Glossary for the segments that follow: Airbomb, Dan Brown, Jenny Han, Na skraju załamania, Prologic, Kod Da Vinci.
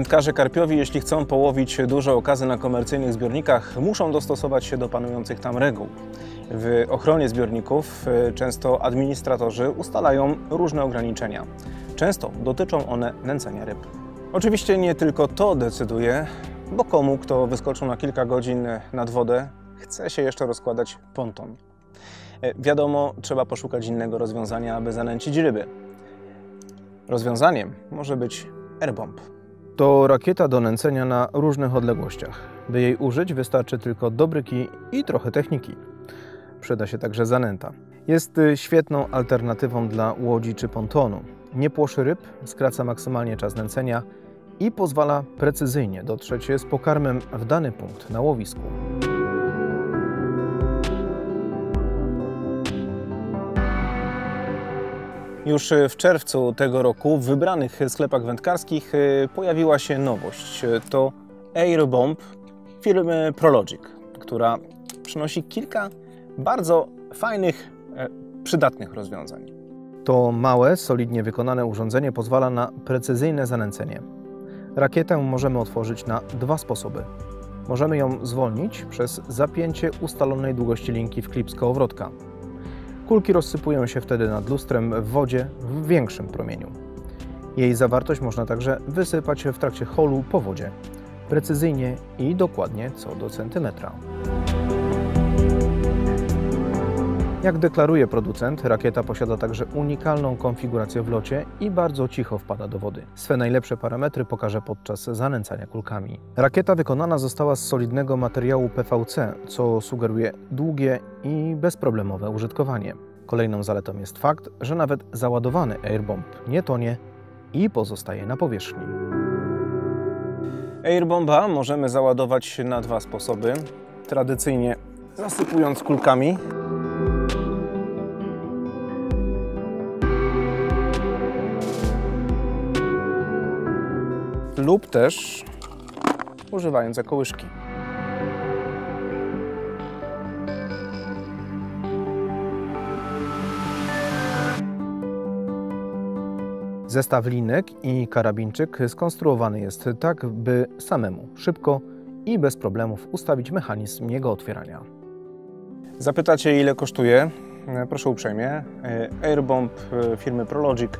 Wędkarze karpiowi, jeśli chcą połowić duże okazy na komercyjnych zbiornikach, muszą dostosować się do panujących tam reguł. W ochronie zbiorników często administratorzy ustalają różne ograniczenia. Często dotyczą one nęcenia ryb. Oczywiście nie tylko to decyduje, bo komu, kto wyskoczył na kilka godzin nad wodę, chce się jeszcze rozkładać ponton. Wiadomo, trzeba poszukać innego rozwiązania, aby zanęcić ryby. Rozwiązaniem może być Airbomb. To rakieta do nęcenia na różnych odległościach. By jej użyć, wystarczy tylko dobry kij i trochę techniki. Przyda się także zanęta. Jest świetną alternatywą dla łodzi czy pontonu. Nie płoszy ryb, skraca maksymalnie czas nęcenia i pozwala precyzyjnie dotrzeć z pokarmem w dany punkt na łowisku. Już w czerwcu tego roku w wybranych sklepach wędkarskich pojawiła się nowość. To Airbomb firmy Prologic, która przynosi kilka bardzo fajnych, przydatnych rozwiązań. To małe, solidnie wykonane urządzenie pozwala na precyzyjne zanęcenie. Rakietę możemy otworzyć na dwa sposoby. Możemy ją zwolnić przez zapięcie ustalonej długości linki w klip z kołowrotka. Kulki rozsypują się wtedy nad lustrem w wodzie w większym promieniu. Jej zawartość można także wysypać w trakcie holu po wodzie, precyzyjnie i dokładnie co do centymetra. Jak deklaruje producent, rakieta posiada także unikalną konfigurację w locie i bardzo cicho wpada do wody. Swe najlepsze parametry pokaże podczas zanęcania kulkami. Rakieta wykonana została z solidnego materiału PVC, co sugeruje długie i bezproblemowe użytkowanie. Kolejną zaletą jest fakt, że nawet załadowany Airbomb nie tonie i pozostaje na powierzchni. Airbomba możemy załadować na dwa sposoby. Tradycyjnie zasypując kulkami, lub też używając kołyszki. Zestaw linek i karabinczyk skonstruowany jest tak, by samemu szybko i bez problemów ustawić mechanizm jego otwierania. Zapytacie, ile kosztuje? Proszę uprzejmie. Airbomb firmy Prologic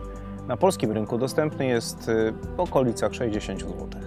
na polskim rynku dostępny jest w okolicach 60 zł.